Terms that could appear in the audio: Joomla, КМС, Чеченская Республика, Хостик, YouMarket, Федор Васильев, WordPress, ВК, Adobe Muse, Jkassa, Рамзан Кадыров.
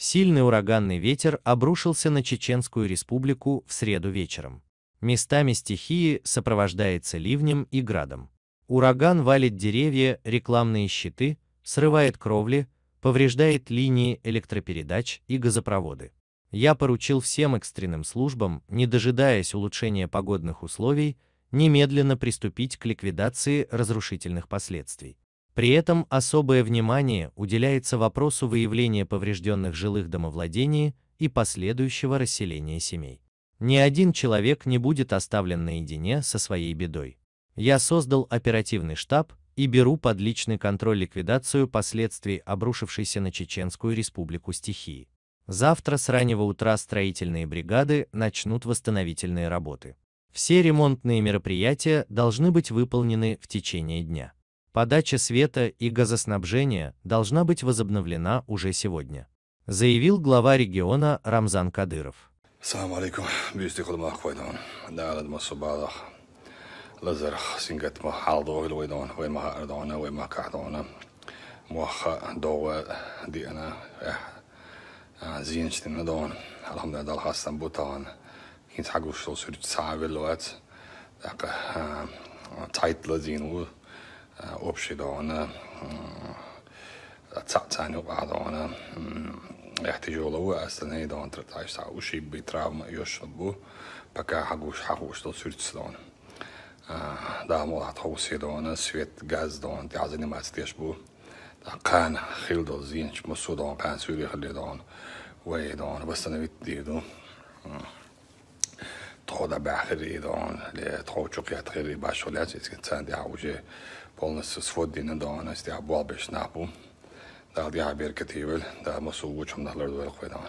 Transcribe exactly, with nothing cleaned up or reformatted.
Сильный ураганный ветер обрушился на Чеченскую Республику в среду вечером. Местами стихии сопровождается ливнем и градом. Ураган валит деревья, рекламные щиты, срывает кровли, повреждает линии электропередач и газопроводы. Я поручил всем экстренным службам, не дожидаясь улучшения погодных условий, немедленно приступить к ликвидации разрушительных последствий. При этом особое внимание уделяется вопросу выявления поврежденных жилых домовладений и последующего расселения семей. Ни один человек не будет оставлен наедине со своей бедой. Я создал оперативный штаб и беру под личный контроль ликвидацию последствий обрушившейся на Чеченскую Республику стихии. Завтра с раннего утра строительные бригады начнут восстановительные работы. Все ремонтные мероприятия должны быть выполнены в течение дня. Подача света и газоснабжения должна быть возобновлена уже сегодня, заявил глава региона Рамзан Кадыров. общий дона, цацаню падона, я тяжелую, остальные дон тратаются, ушибы, травмы, ешабу, пока хагуш хагуш до сюрцдон. Да, молод хауси дона, свет газ дон, я занимаюсь тяжбу, кан хилдо зинч, мусудон, кан сюрихли дон, вей дон, восстановить диду. Тогда бахри дон, ле трочук я трели башулять, если ценди я уже полностью сводили дон, если я был без напу, да я беркетивел, да мы с увучем на лордовых выдан.